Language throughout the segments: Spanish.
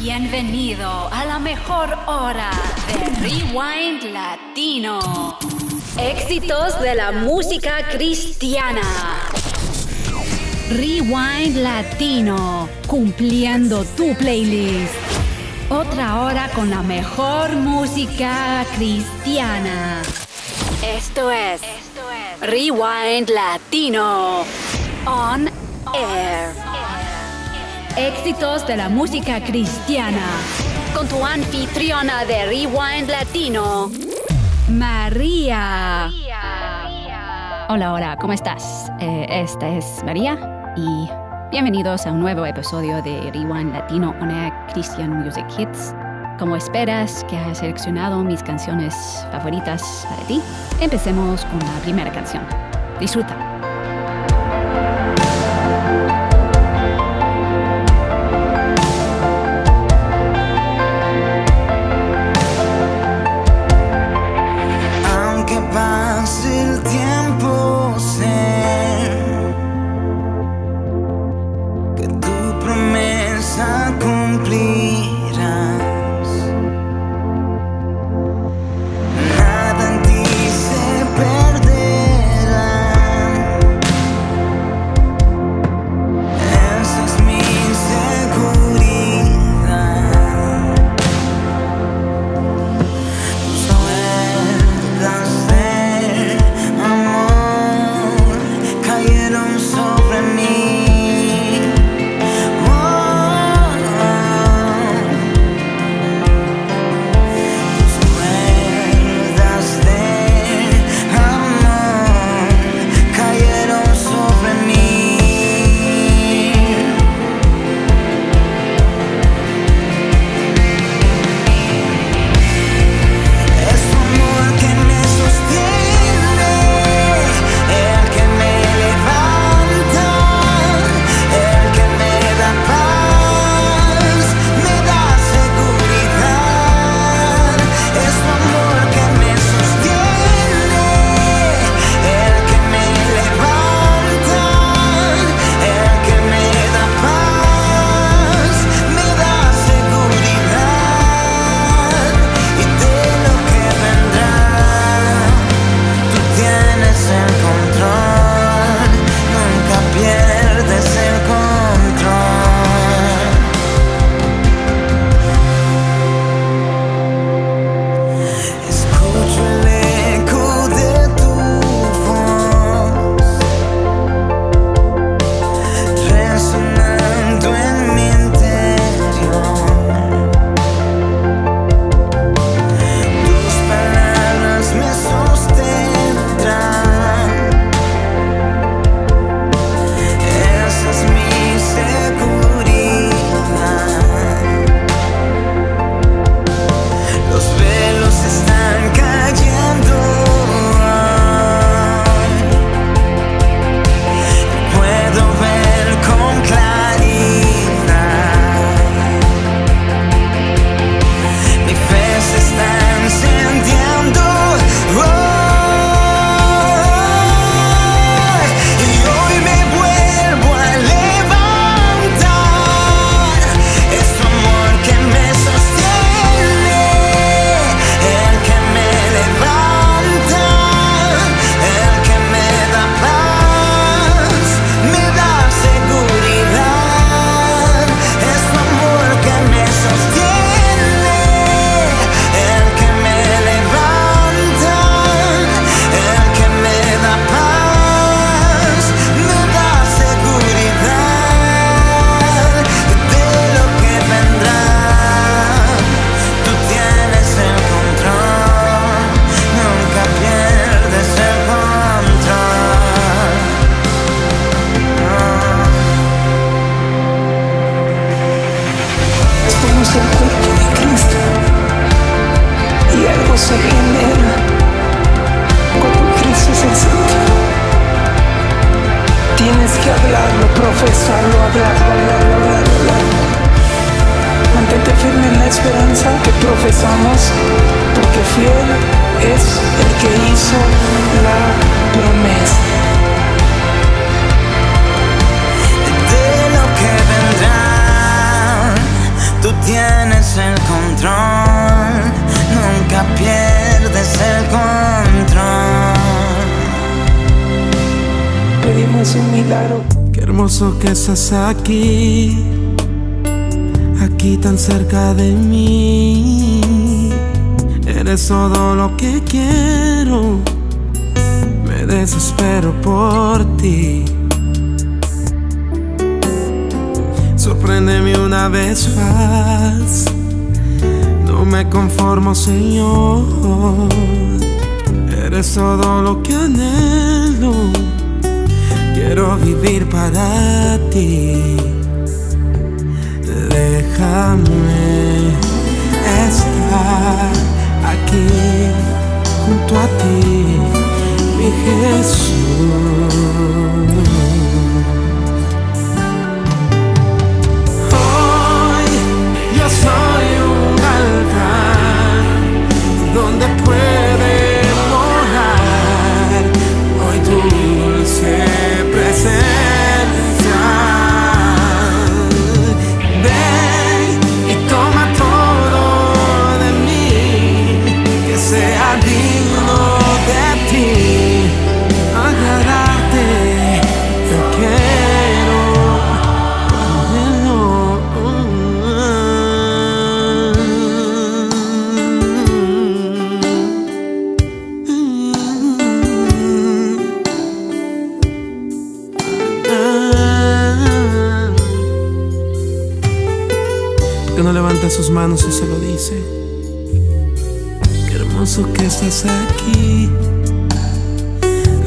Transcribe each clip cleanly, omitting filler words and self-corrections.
Bienvenido a la mejor hora de Rewind Latino. Éxitos de la música cristiana. Rewind Latino, cumpliendo tu playlist. Otra hora con la mejor música cristiana. Esto es Rewind Latino on air. Éxitos de la música cristiana. Con tu anfitriona de Rewind Latino, María. Hola, ¿cómo estás? Esta es María y bienvenidos a un nuevo episodio de Rewind Latino on Air Christian Music Hits. Como esperas que has seleccionado mis canciones favoritas para ti, empecemos con la primera canción. Disfruta. Tú tú tienes el control, nunca pierdes el control. Pedimos un milagro. Qué hermoso que estás aquí, aquí tan cerca de mí. Eres todo lo que quiero, me desespero por ti. Sorpréndeme una vez más, no me conformo, Señor. Eres todo lo que anhelo, quiero vivir para ti. Déjame estar aquí junto a ti, mi Jesús. No levanta sus manos y se lo dice. Qué hermoso que estás aquí,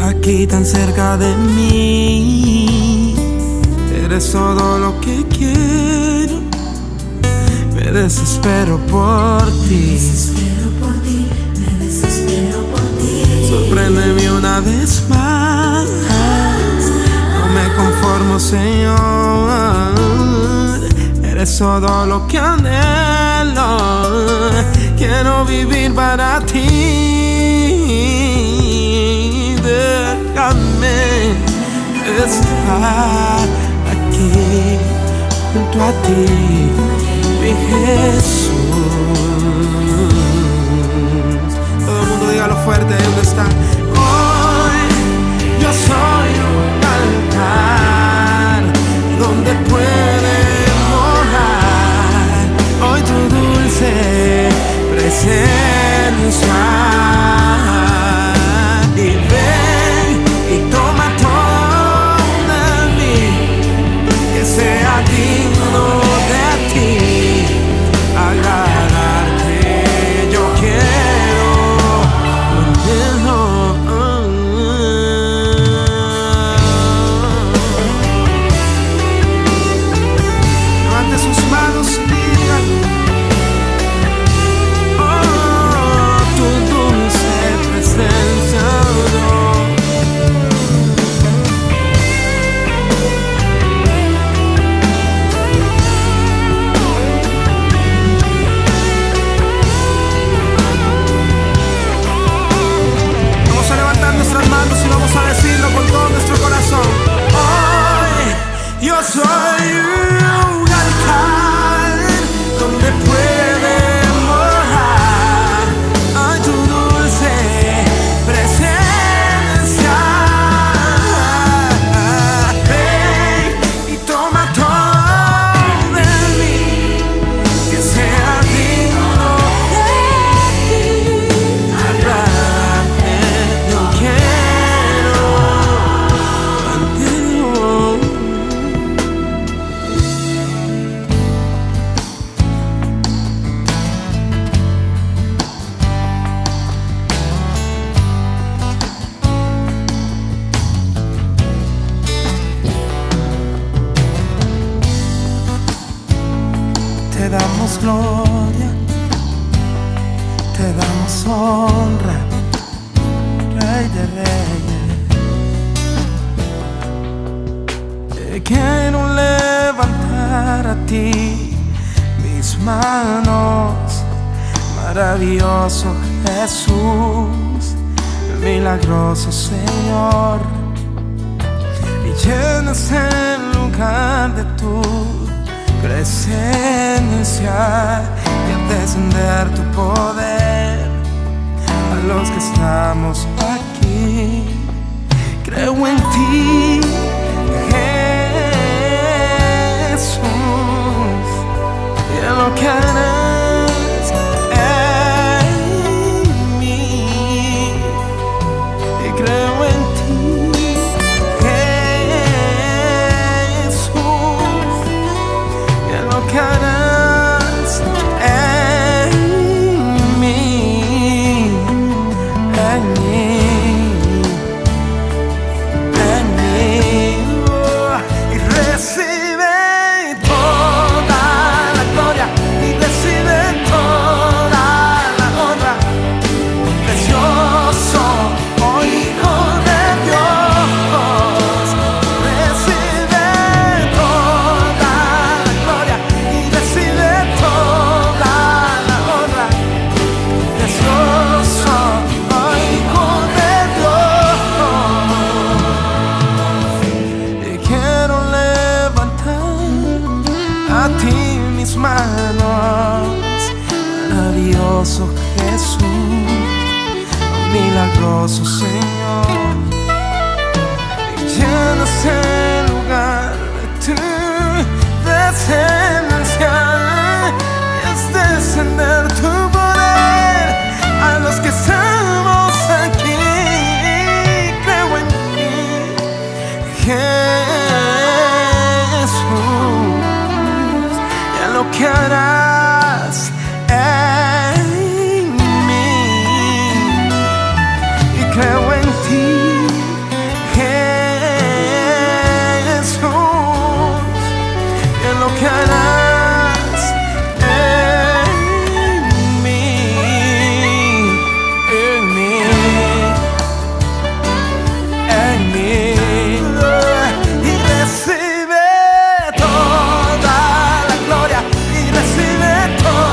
aquí tan cerca de mí. Eres todo lo que quiero, me desespero por ti. Me desespero por ti. Sorpréndeme una vez más, no me conformo, Señor. Es todo lo que anhelo, quiero vivir para ti. Déjame estar aquí junto a ti, mi Jesús. Todo el mundo dígalo fuerte, ¿dónde está? Hoy yo soy un altar donde puedes. Presencia, y ven y toma todo de mí, que sea digno de ti, agradarte yo quiero. Levante sus manos. Te damos gloria, te damos honra, Rey de Reyes. Te quiero levantar a ti mis manos, maravilloso Jesús, milagroso Señor, y llenas el lugar de tu presencia. presencia y a descender tu poder a los que estamos aquí. Creo en ti, Jesús, y en lo que harás en mí. Y creo en ti, Jesús, y en lo que harás en mí, en mí. Maravilloso Jesús, milagroso Señor, llena este lugar de tu presencia y haz descender tu poder a los que estamos aquí. Creo en ti, Jesús, y en lo que harás en mí. Y creo en ti, Jesús, y en lo que harás en mí, en mí, en mí. Y recibe toda la gloria y recibe toda no.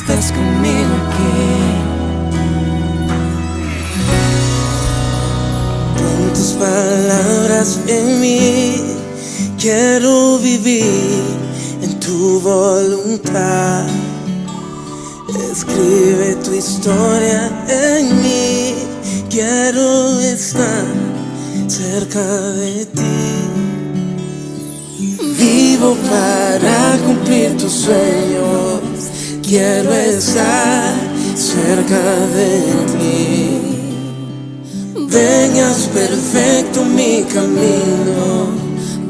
estás conmigo aquí. Pon tus palabras en mí, quiero vivir en tu voluntad. Escribe tu historia en mí, quiero estar cerca de ti. Vivo para cumplir tus sueños, quiero estar cerca de ti. Ven, haz perfecto mi camino,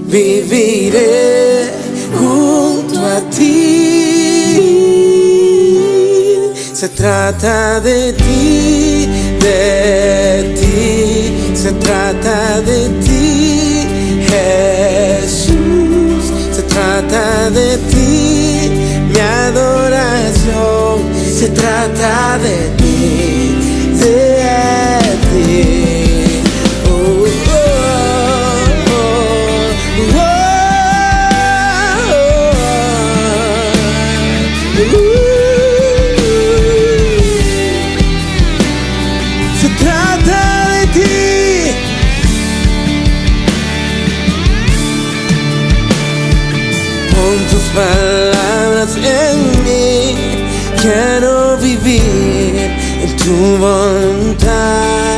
viviré junto a ti. Se trata de ti, de ti. Se trata de ti, Jesús. Se trata de ti, mi adoración. Se trata de ti, de ti. Palabras en mí, quiero vivir en tu voluntad.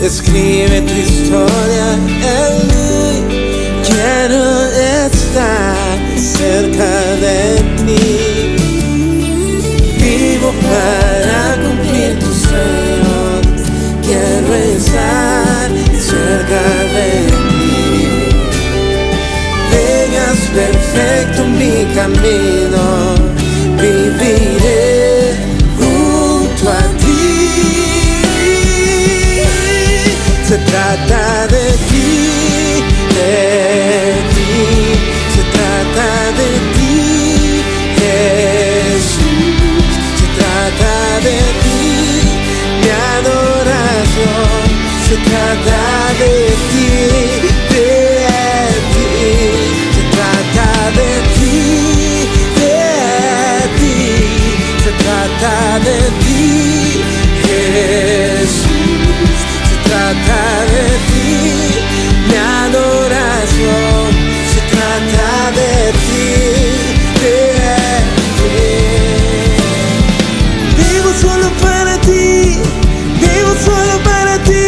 Escribe tu historia en mí, quiero estar cerca de ti. Vivo para cumplir tus sueños, quiero estar cerca de ti. Perfecto mi camino, viviré junto a ti. Se trata de ti, de ti. Se trata de ti, Jesús. Se trata de ti, mi adoración. Se trata de ti, de ti, Jesús. Se trata de ti, mi adoración. Se trata de ti, de ti. Vivo solo para ti, vivo solo para ti,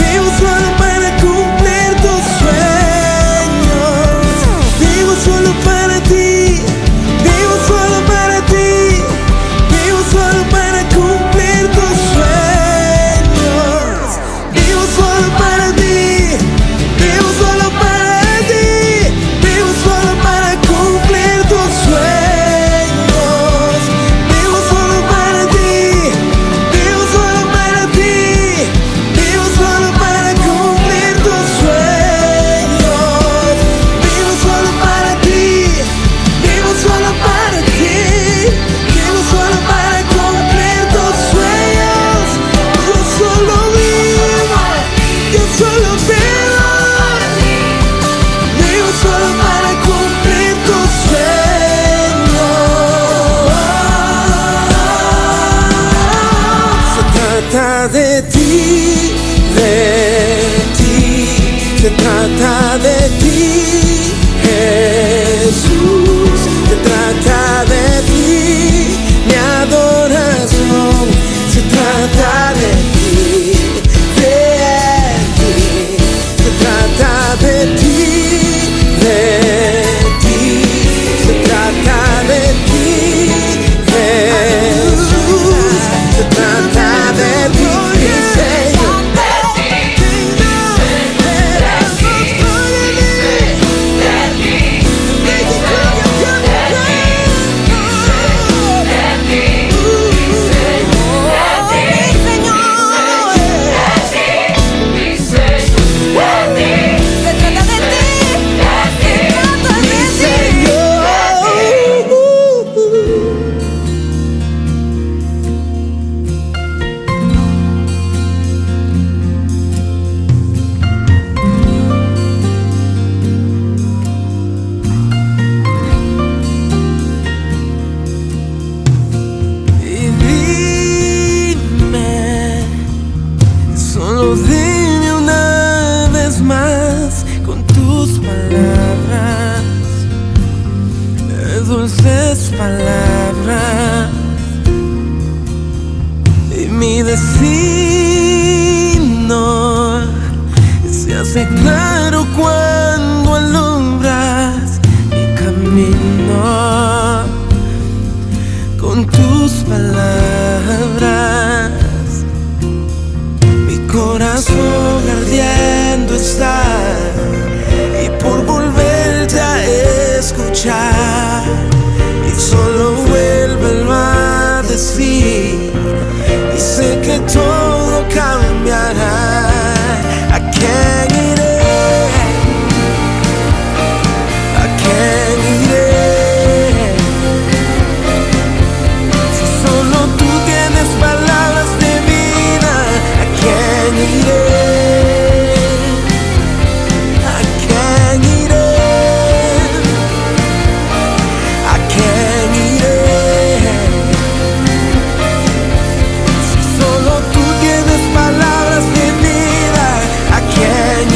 vivo solo para cumplir tus sueños. Vivo solo para ti, vivo solo para ti. Se trata de ti, Jesús. Se trata de ti, mi adoración. Se trata de ti, de ti. Se trata de ti, de ti. Se trata de ti, Jesús. Se trata de ti. Señor. palabra y mi destino se hace claro cuando alumbras mi camino con tus palabras. Mi corazón ardiendo está y por volverte a escuchar, y solo vuélvelo a decir, y sé que todo cambiará. I can't get it, I can't get it. Si solo tú tienes palabras de vida, I can't get it, I can't get it, I can't get it. Si solo tú tienes palabras de vida, I can't get it.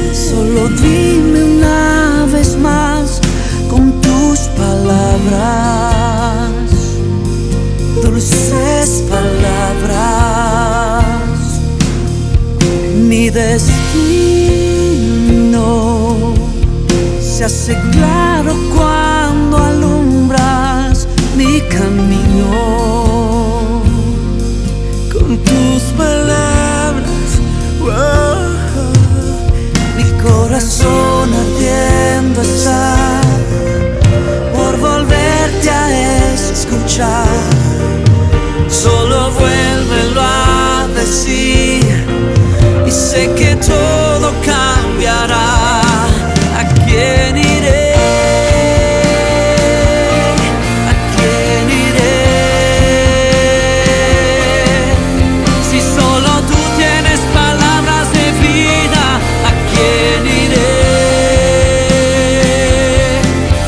Dime, solo dime una vez más con tus palabras, dulces palabras, mi destino se hace claro cuando alumbras mi camino con tus palabras. Oh, mi corazón ardiendo está por volverte a escuchar, solo vuélvelo a decir y sé que todo cambiará. ¿A quién iré? ¿A quién iré? Si solo tú tienes palabras de vida, ¿a quién iré?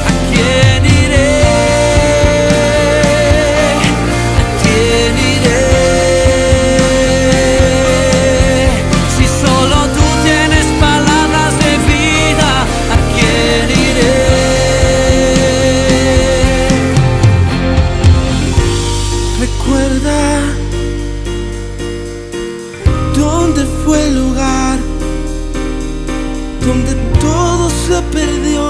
¿A quién iré? ¿A quién iré? Si solo tú tienes palabras de vida, ¿a quién iré? Recuerda dónde fue el lugar donde todo se perdió,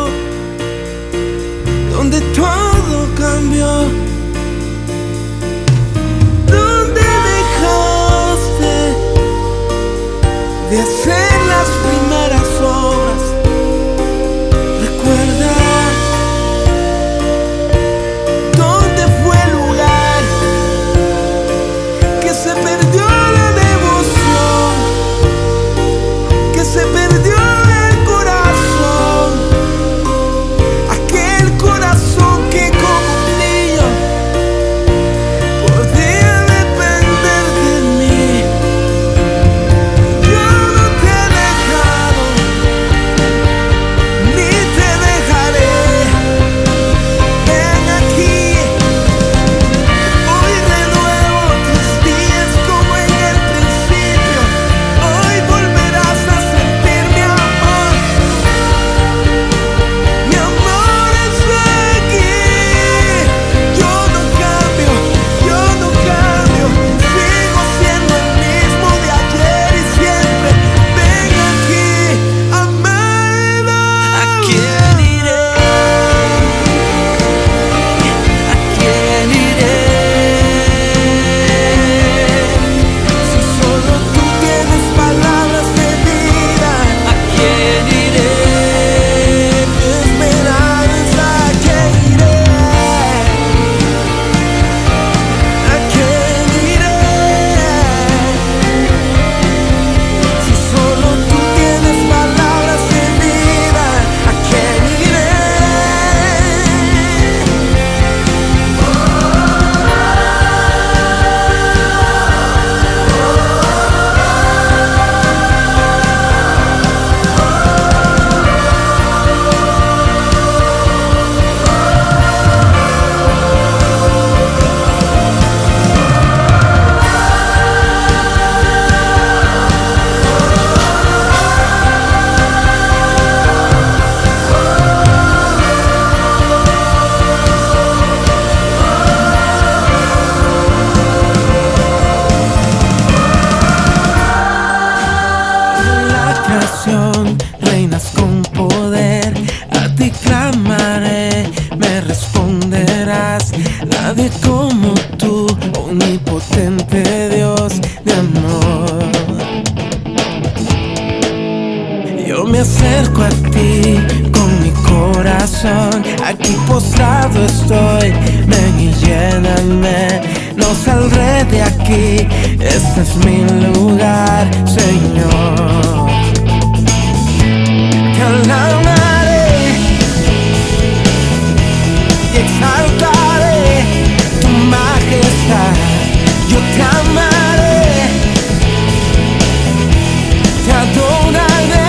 donde todo cambió, donde dejaste de hacer las primeras obras. Recuerda dónde fue el lugar que se perdió la devoción, acerco a ti con mi corazón. Aquí postrado estoy, ven y lléname. No saldré de aquí, este es mi lugar, Señor. Te alabaré y exaltaré tu majestad. Yo te amaré, te adoraré.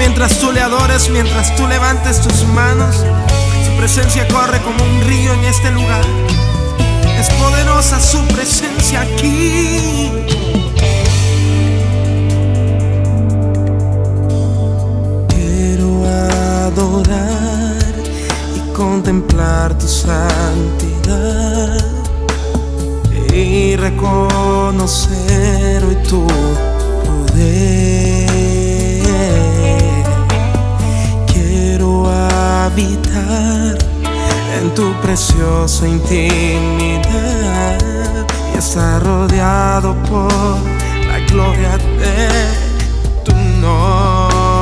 mientras tú le adores, mientras tú levantes tus manos. Su presencia corre como un río en este lugar. Es poderosa su presencia aquí. Quiero adorar y contemplar tu santidad y reconocer hoy tu poder. Quiero habitar en tu preciosa intimidad y estar rodeado por la gloria de tu nombre.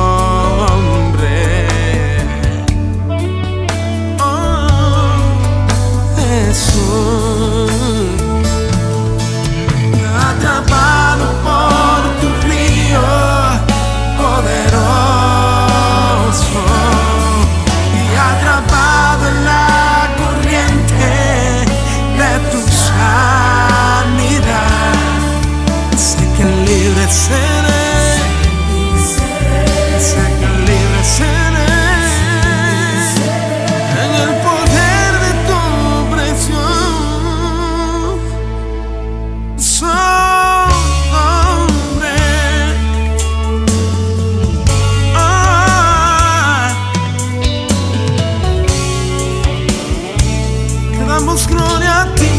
Gloria a ti.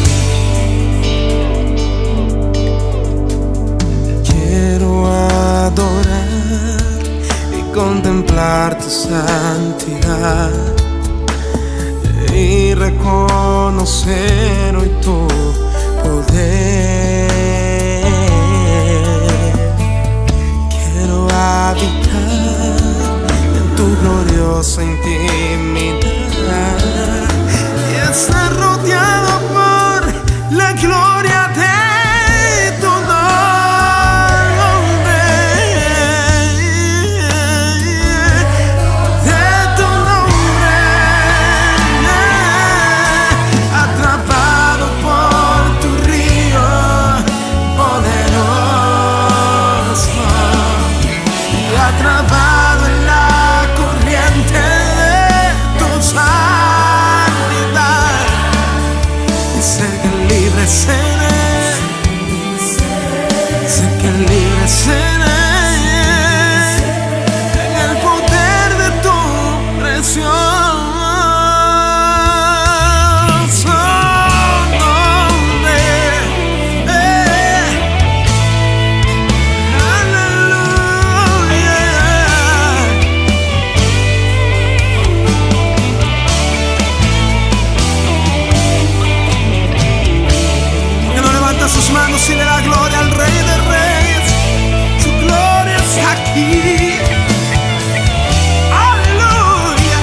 Quiero adorar y contemplar tu santidad y reconocer hoy tu poder. Quiero habitar en tu gloriosa intimidad y estar rodeado por la gloria de tu nombre, de tu nombre. Atrapado por tu río poderoso y atrapado en la corriente de tu sangre. Sé que libre seré en el poder de tu precioso nombre. Aleluya. ¿Por qué no levanta sus manos y le da gloria al Rey de Reyes? Su gloria está aquí. Aleluya.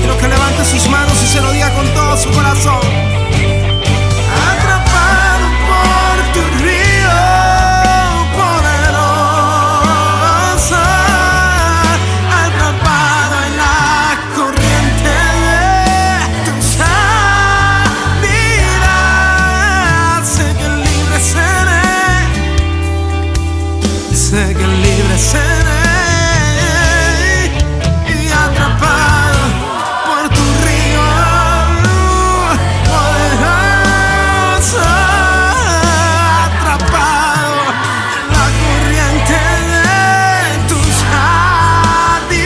Quiero que levante sus manos y se lo diga con todo su corazón. Sé que libre seré y atrapado por tu río poderoso, atrapado en la corriente de tu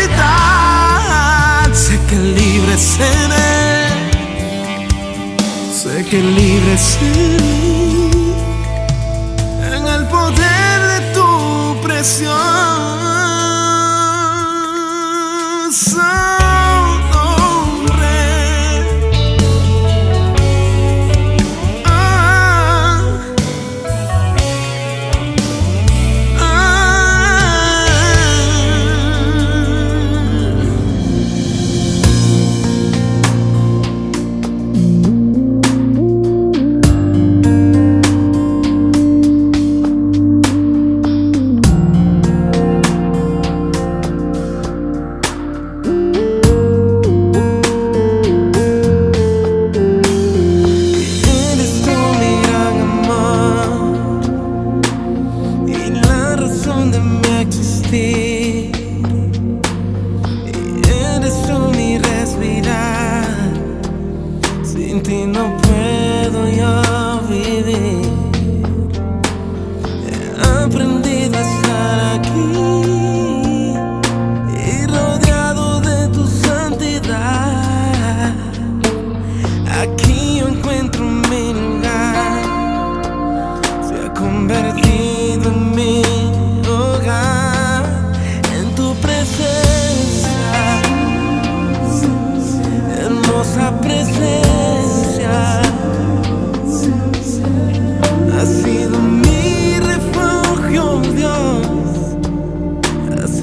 santidad. Sé que libre seré, sé que libre seré en el poder precioso nombre. sentir, eres tú mi respirar. Sin ti no puedo yo vivir. He aprendido a estar aquí y rodeado de tu santidad. Aquí yo encuentro mi lugar, se ha convertido en mi hogar. En tu presencia,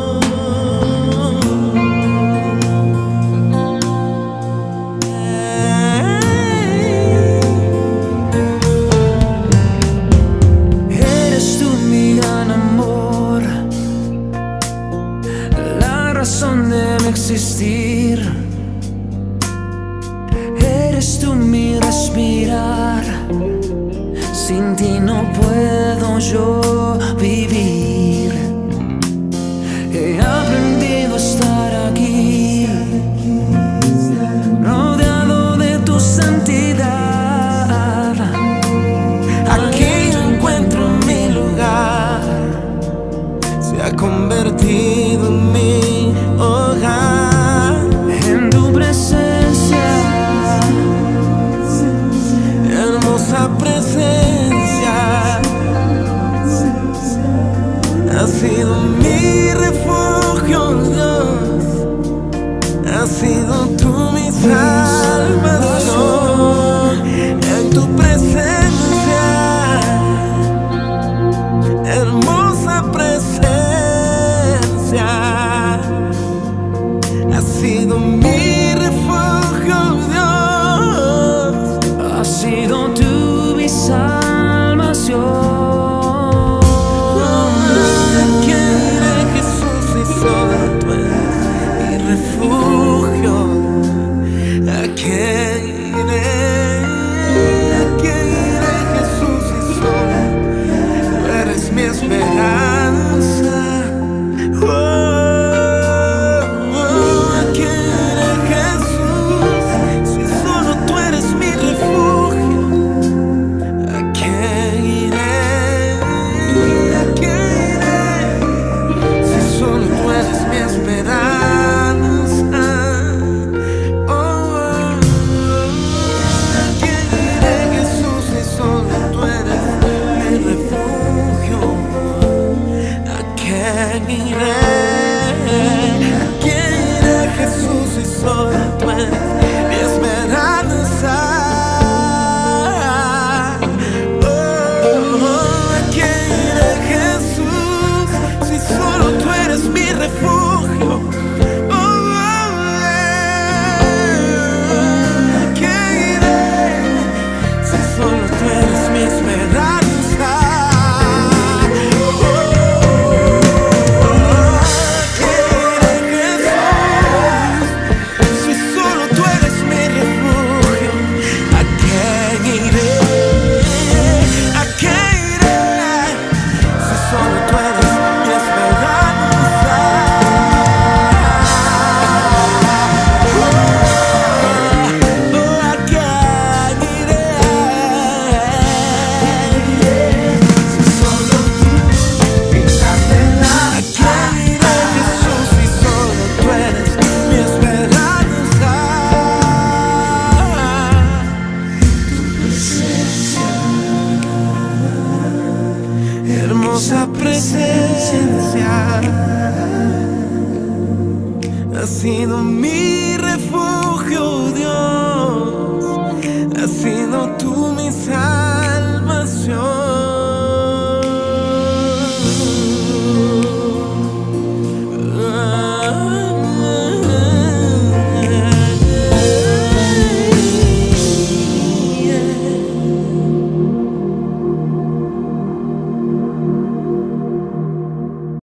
hermosa presencia. Existir, eres tú mi respirar. Sin ti no puedo yo vivir. He aprendido a estar aquí, rodeado de tu santidad. Aquí yo encuentro mi lugar, se ha convertido en mi hogar. En tu presencia, hermosa presencia, ha sido mi refugio, Dios, ha sido tú mi salvación. En tu presencia, hermosa presencia, ha sido mi refugio, Dios, ha sido tú mi salvación. Oh, quien es Jesús y solo tú eres mi refugio. A quien es Jesús y solo tú eres mi esperanza. Hermosa presencia, ha sido mi refugio, Dios, ha sido tú mi salvación.